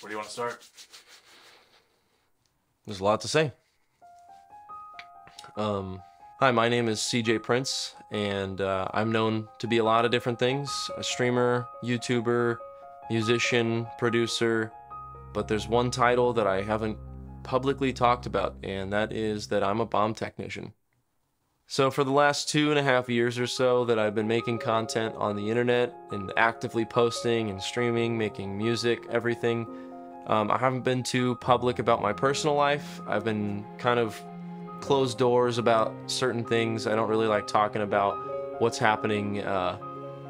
Where do you want to start? There's a lot to say. Hi, my name is CJ Prince, and I'm known to be a lot of different things. A streamer, YouTuber, musician, producer, but there's one title that I haven't publicly talked about, and that is that I'm a bomb technician. So for the last 2.5 years or so that I've been making content on the internet and actively posting and streaming, making music, everything, I haven't been too public about my personal life. I've been kind of closed doors about certain things. I don't really like talking about what's happening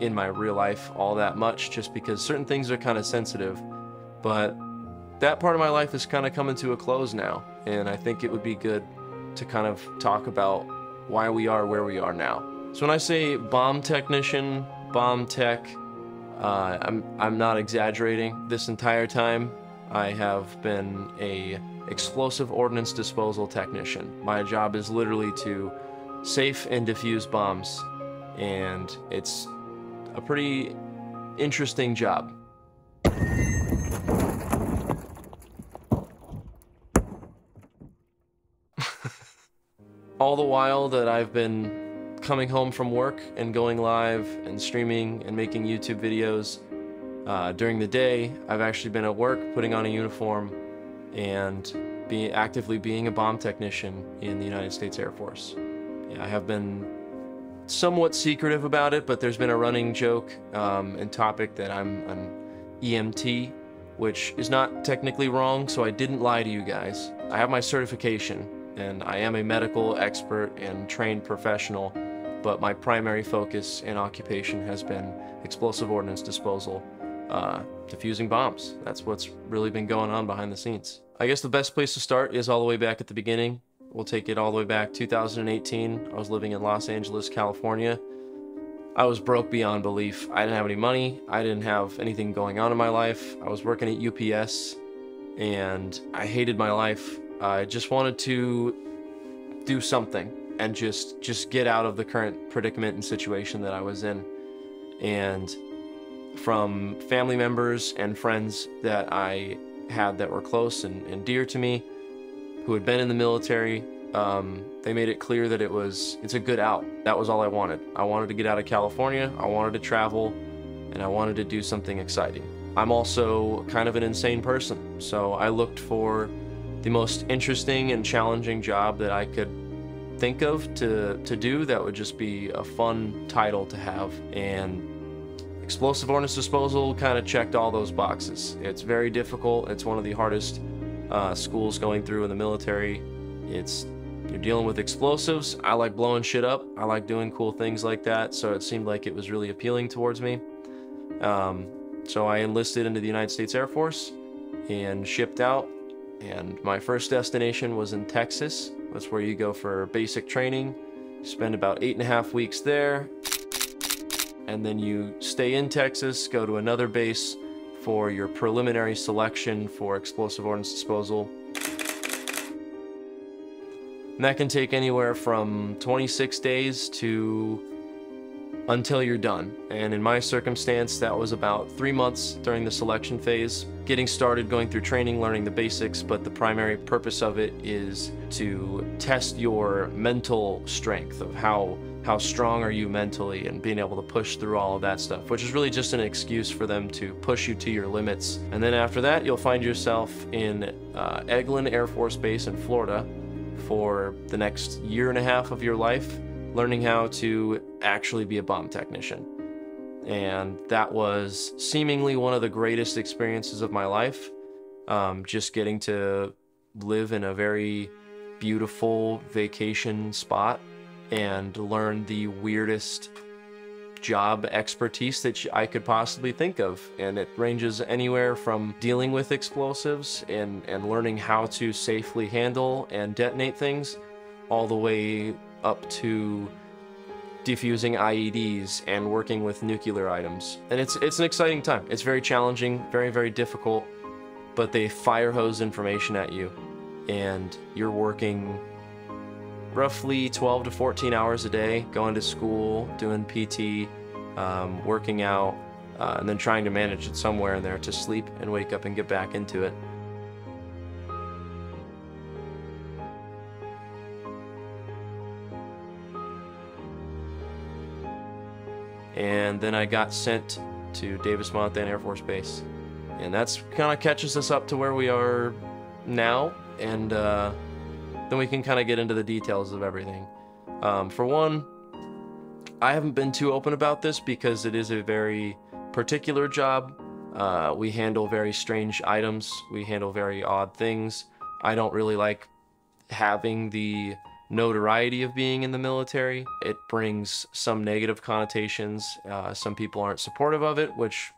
in my real life all that much, just because certain things are kind of sensitive. But that part of my life is kind of coming to a close now, and I think it would be good to kind of talk about why we are where we are now. So when I say bomb technician, bomb tech, I'm not exaggerating. This entire time, I have been a Explosive Ordnance Disposal technician. My job is literally to safe and defuse bombs, and it's a pretty interesting job. All the while that I've been coming home from work and going live and streaming and making YouTube videos, during the day, I've actually been at work putting on a uniform and actively being a bomb technician in the United States Air Force. I have been somewhat secretive about it, but there's been a running joke and topic that I'm an EMT, which is not technically wrong, so I didn't lie to you guys. I have my certification, and I am a medical expert and trained professional, but my primary focus and occupation has been explosive ordnance disposal. Defusing bombs. That's what's really been going on behind the scenes. I guess the best place to start is all the way back at the beginning. We'll take it all the way back 2018. I was living in Los Angeles, California. I was broke beyond belief. I didn't have any money. I didn't have anything going on in my life. I was working at UPS and I hated my life. I just wanted to do something and just get out of the current predicament and situation that I was in. And from family members and friends that I had that were close and dear to me, who had been in the military, they made it clear that it's a good out. That was all I wanted. I wanted to get out of California, I wanted to travel, and I wanted to do something exciting. I'm also kind of an insane person, so I looked for the most interesting and challenging job that I could think of to do that would just be a fun title to have, and explosive ordnance disposal kind of checked all those boxes. It's very difficult. It's one of the hardest schools going through in the military. You're dealing with explosives. I like blowing shit up. I like doing cool things like that. So it seemed like it was really appealing towards me. So I enlisted into the United States Air Force and shipped out. And my first destination was in Texas. That's where you go for basic training. You spend about 8.5 weeks there. And then you stay in Texas, go to another base for your preliminary selection for explosive ordnance disposal. And that can take anywhere from 26 days to until you're done. And in my circumstance, that was about 3 months during the selection phase. Getting started, going through training, learning the basics, but the primary purpose of it is to test your mental strength of how strong are you mentally and being able to push through all of that stuff, which is really just an excuse for them to push you to your limits. And then after that, you'll find yourself in Eglin Air Force Base in Florida for the next 1.5 years of your life, learning how to actually be a bomb technician. And that was seemingly one of the greatest experiences of my life, just getting to live in a very beautiful vacation spot and learn the weirdest job expertise that I could possibly think of. And it ranges anywhere from dealing with explosives and learning how to safely handle and detonate things, all the way up to defusing IEDs and working with nuclear items. And it's an exciting time. It's very challenging, very, very difficult, but they fire hose information at you, and you're working roughly 12 to 14 hours a day, going to school, doing PT, working out, and then trying to manage it somewhere in there to sleep and wake up and get back into it. And then I got sent to Davis-Monthan Air Force Base. And that's kind of catches us up to where we are now, and then we can kind of get into the details of everything. For one, I haven't been too open about this because it is a very particular job. We handle very strange items. We handle very odd things. I don't really like having the notoriety of being in the military. It brings some negative connotations. Some people aren't supportive of it, which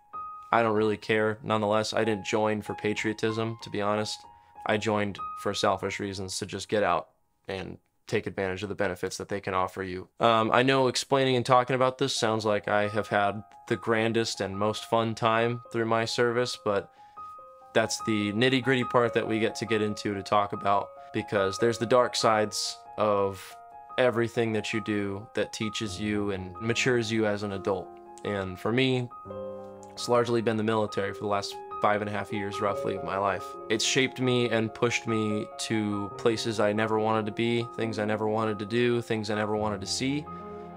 I don't really care. Nonetheless, I didn't join for patriotism, to be honest. I joined for selfish reasons, to just get out and take advantage of the benefits that they can offer you. I know explaining and talking about this sounds like I have had the grandest and most fun time through my service, but that's the nitty-gritty part that we get to get into to talk about, because there's the dark sides of everything that you do that teaches you and matures you as an adult. And for me, it's largely been the military for the last 5.5 years roughly of my life. It's shaped me and pushed me to places I never wanted to be, things I never wanted to do, things I never wanted to see,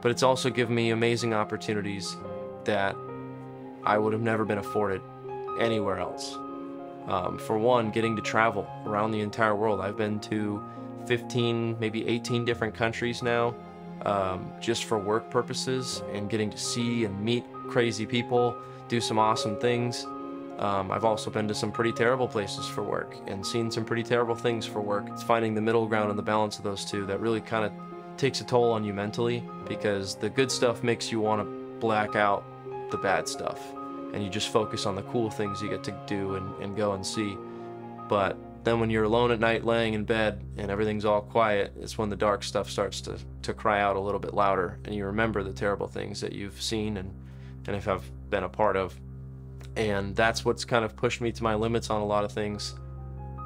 but it's also given me amazing opportunities that I would have never been afforded anywhere else. For one, getting to travel around the entire world. I've been to 15, maybe 18 different countries now, just for work purposes, and getting to see and meet crazy people, do some awesome things. I've also been to some pretty terrible places for work and seen some pretty terrible things for work. It's finding the middle ground and the balance of those two that really kind of takes a toll on you mentally, because the good stuff makes you want to black out the bad stuff and you just focus on the cool things you get to do and go and see. But then when you're alone at night laying in bed and everything's all quiet, it's when the dark stuff starts to cry out a little bit louder, and you remember the terrible things that you've seen and have been a part of. And that's what's kind of pushed me to my limits on a lot of things.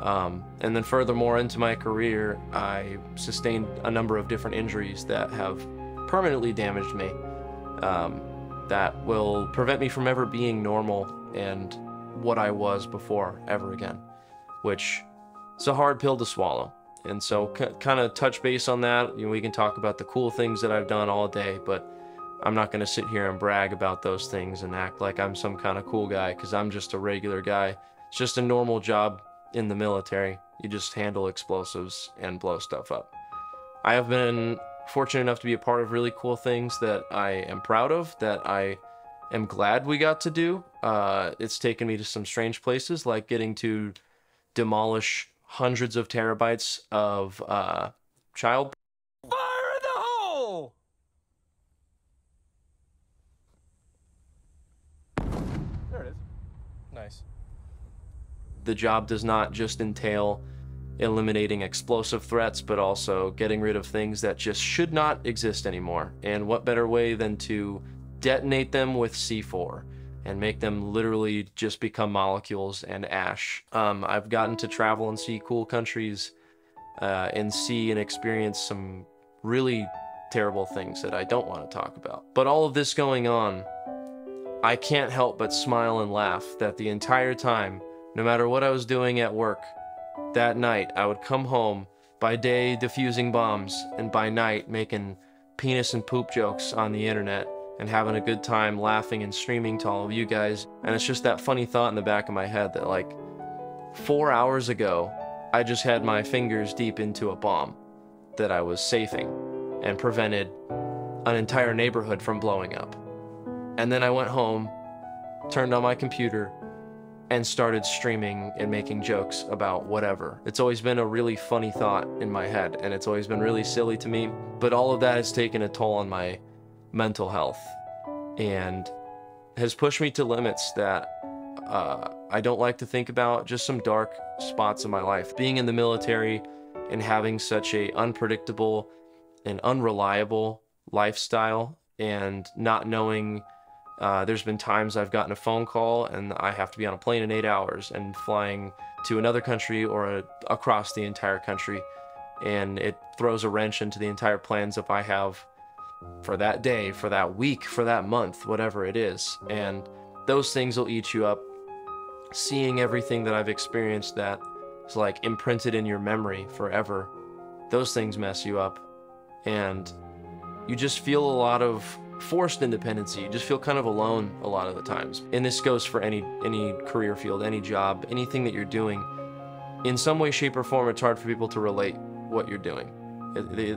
And then furthermore, into my career, I sustained a number of different injuries that have permanently damaged me, that will prevent me from ever being normal and what I was before ever again, which is a hard pill to swallow. And so kind of touch base on that. You know, we can talk about the cool things that I've done all day, but I'm not going to sit here and brag about those things and act like I'm some kind of cool guy, because I'm just a regular guy. It's just a normal job in the military. You just handle explosives and blow stuff up. I have been fortunate enough to be a part of really cool things that I am proud of, that I am glad we got to do. It's taken me to some strange places, like getting to demolish hundreds of terabytes of child. The job does not just entail eliminating explosive threats, but also getting rid of things that just should not exist anymore. And what better way than to detonate them with C4 and make them literally just become molecules and ash. I've gotten to travel and see cool countries and see and experience some really terrible things that I don't want to talk about. But all of this going on, I can't help but smile and laugh that the entire time, no matter what I was doing at work, that night I would come home, by day defusing bombs, and by night making penis and poop jokes on the internet and having a good time laughing and streaming to all of you guys. And it's just that funny thought in the back of my head that, like, 4 hours ago, I just had my fingers deep into a bomb that I was safing and prevented an entire neighborhood from blowing up. And then I went home, turned on my computer, and started streaming and making jokes about whatever. It's always been a really funny thought in my head, and it's always been really silly to me, but all of that has taken a toll on my mental health and has pushed me to limits that I don't like to think about, just some dark spots in my life. Being in the military and having such an unpredictable and unreliable lifestyle, and not knowing. There's been times I've gotten a phone call and I have to be on a plane in 8 hours and flying to another country or across the entire country, and it throws a wrench into the entire plans that I have for that day, for that week, for that month, whatever it is. And those things will eat you up. Seeing everything that I've experienced that is like imprinted in your memory forever, those things mess you up. And you just feel a lot of forced independency. You just feel kind of alone a lot of the times. And this goes for any career field, any job, anything that you're doing. In some way, shape, or form, it's hard for people to relate what you're doing.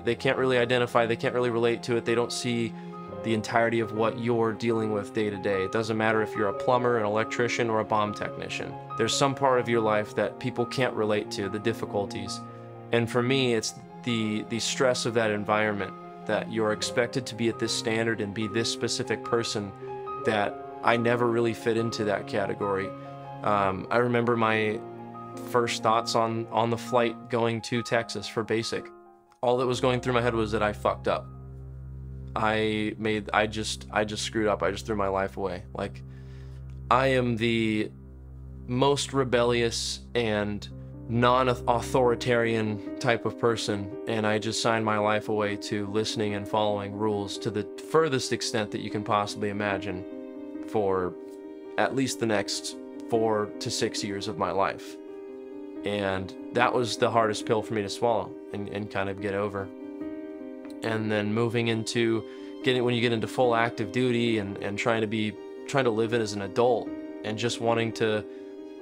They can't really identify, they can't really relate to it, they don't see the entirety of what you're dealing with day to day. It doesn't matter if you're a plumber, an electrician, or a bomb technician. There's some part of your life that people can't relate to, the difficulties. And for me, it's the stress of that environment, that you're expected to be at this standard and be this specific person, that I never really fit into that category. I remember my first thoughts on the flight going to Texas for basic. All that was going through my head was that I fucked up. I just screwed up. I just threw my life away. Like, I am the most rebellious and non-authoritarian type of person, and I just signed my life away to listening and following rules to the furthest extent that you can possibly imagine for at least the next 4 to 6 years of my life. And that was the hardest pill for me to swallow and kind of get over. And then moving into when you get into full active duty and trying to live it as an adult, and just wanting to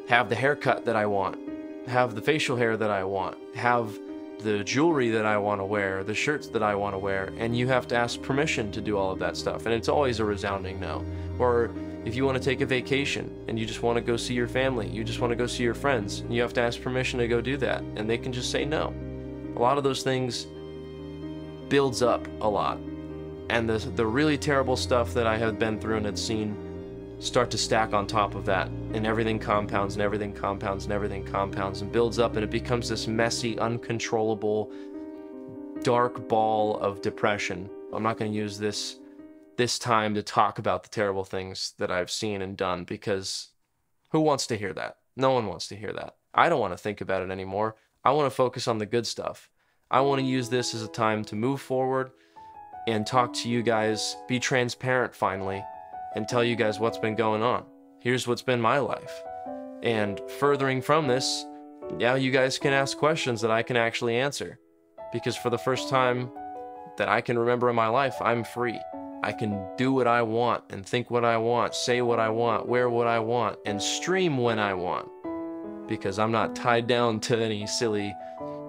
have the haircut that I want, have the facial hair that I want, have the jewelry that I want to wear, the shirts that I want to wear, and you have to ask permission to do all of that stuff, and it's always a resounding no. Or if you want to take a vacation and you just want to go see your family, you just want to go see your friends, and you have to ask permission to go do that, and they can just say no. A lot of those things builds up a lot, and the really terrible stuff that I have been through and had seen start to stack on top of that, and everything compounds and everything compounds and everything compounds and builds up, and it becomes this messy, uncontrollable, dark ball of depression. I'm not going to use this time to talk about the terrible things that I've seen and done, because who wants to hear that? No one wants to hear that. I don't want to think about it anymore. I want to focus on the good stuff. I want to use this as a time to move forward and talk to you guys, be transparent finally, and tell you guys what's been going on. Here's what's been my life. And furthering from this, now you guys can ask questions that I can actually answer. Because for the first time that I can remember in my life, I'm free. I can do what I want and think what I want, say what I want, wear what I want, and stream when I want. Because I'm not tied down to any silly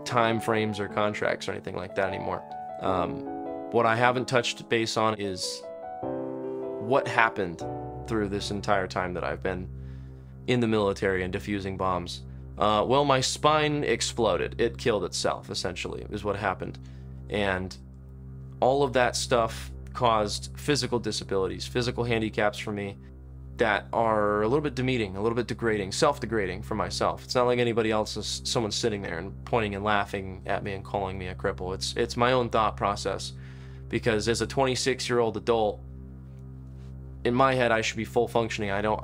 time frames or contracts or anything like that anymore. What I haven't touched base on is what happened through this entire time that I've been in the military and defusing bombs. Well, my spine exploded. It killed itself, essentially, is what happened. And all of that stuff caused physical disabilities, physical handicaps for me that are a little bit demeaning, a little bit degrading, self-degrading for myself. It's not like anybody else is someone sitting there and pointing and laughing at me and calling me a cripple. It's my own thought process, because as a 26-year-old adult, in my head, I should be full functioning. I don't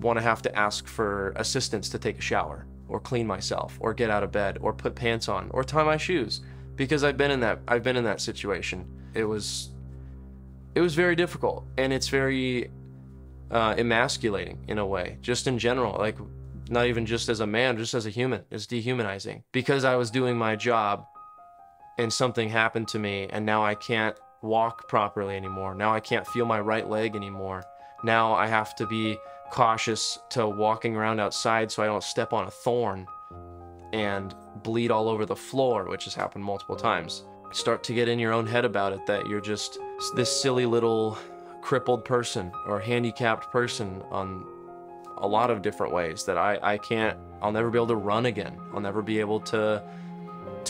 want to have to ask for assistance to take a shower or clean myself or get out of bed or put pants on or tie my shoes, because I've been in that situation. It was very difficult, and it's very emasculating in a way, just in general, like not even just as a man, just as a human. It's dehumanizing, because I was doing my job and something happened to me, and now I can't walk properly anymore. Now I can't feel my right leg anymore. Now I have to be cautious to walking around outside so I don't step on a thorn and bleed all over the floor, which has happened multiple times. Start to get in your own head about it, that you're just this silly little crippled person or handicapped person on a lot of different ways, that I'll never be able to run again. I'll never be able to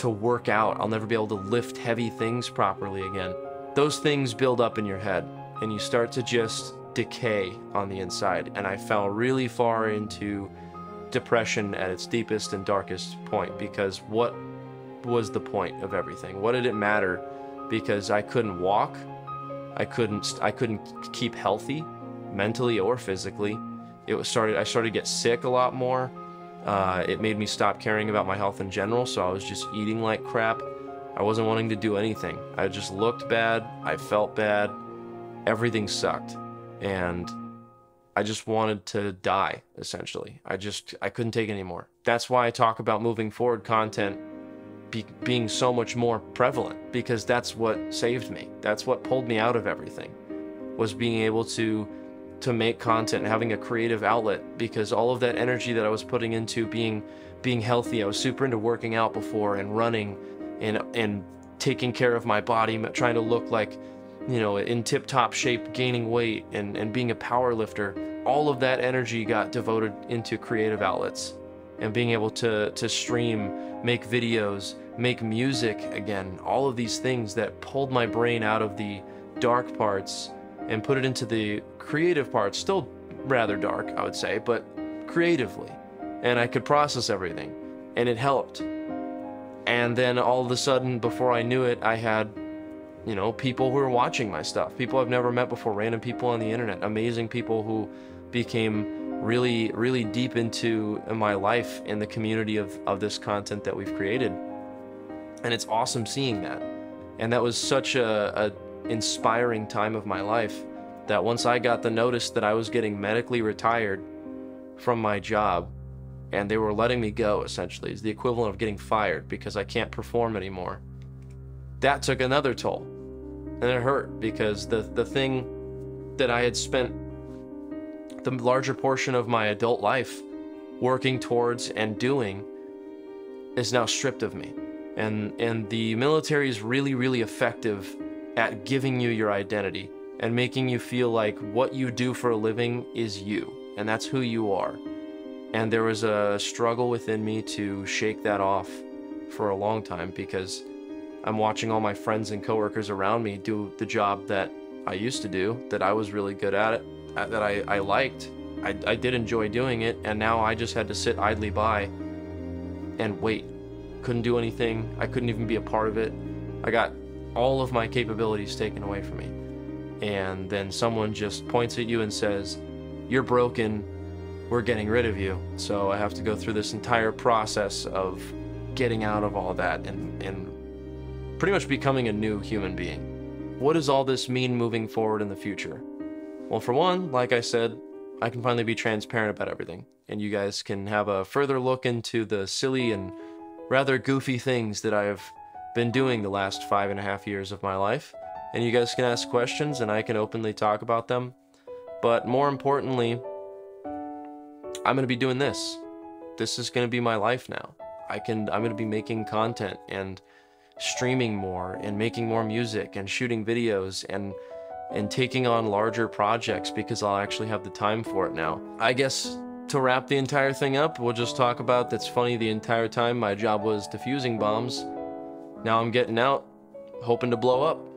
work out. I'll never be able to lift heavy things properly again. Those things build up in your head, and you start to just decay on the inside, and I fell really far into depression at its deepest and darkest point, because what was the point of everything? What did it matter? Because I couldn't walk, I couldn't keep healthy, mentally or physically. I started to get sick a lot more. It made me stop caring about my health in general, so I was just eating like crap. I wasn't wanting to do anything. I just looked bad, I felt bad, everything sucked. And I just wanted to die, essentially. I couldn't take it anymore. That's why I talk about moving forward content being so much more prevalent, because that's what saved me. That's what pulled me out of everything, was being able to make content, having a creative outlet, because all of that energy that I was putting into being healthy, I was super into working out before and running and taking care of my body, trying to look like, you know, in tip-top shape, gaining weight and being a power lifter. All of that energy got devoted into creative outlets and being able to stream, make videos, make music again, all of these things that pulled my brain out of the dark parts and put it into the creative parts, still rather dark, I would say, but creatively. And I could process everything, and it helped. And then all of a sudden, before I knew it, I had, you know, people who are watching my stuff, people I've never met before, random people on the internet, amazing people who became really, really deep into my life in the community of this content that we've created. And it's awesome seeing that. And that was such a inspiring time of my life, that once I got the notice that I was getting medically retired from my job, and they were letting me go, essentially, is the equivalent of getting fired because I can't perform anymore. That took another toll, and it hurt, because the thing that I had spent the larger portion of my adult life working towards and doing is now stripped of me. And the military is really, really effective at giving you your identity and making you feel like what you do for a living is you, and that's who you are. And there was a struggle within me to shake that off for a long time, because I'm watching all my friends and coworkers around me do the job that I used to do, that I was really good at it, that I liked. I did enjoy doing it, and now I just had to sit idly by and wait. Couldn't do anything. I couldn't even be a part of it. I got all of my capabilities taken away from me. And then someone just points at you and says, "You're broken. We're getting rid of you." So I have to go through this entire process of getting out of all that and pretty much becoming a new human being. What does all this mean moving forward in the future? Well, for one, like I said, I can finally be transparent about everything, and you guys can have a further look into the silly and rather goofy things that I've been doing the last 5.5 years of my life, and you guys can ask questions and I can openly talk about them. But more importantly, I'm gonna be doing this. This is gonna be my life now. I'm gonna be making content and streaming more and making more music and shooting videos and taking on larger projects, because I'll actually have the time for it now. I guess to wrap the entire thing up, we'll just talk about, that's funny, the entire time my job was defusing bombs. Now I'm getting out, hoping to blow up.